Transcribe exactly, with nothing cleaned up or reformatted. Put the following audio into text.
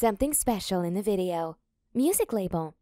Something special in the video. Music label.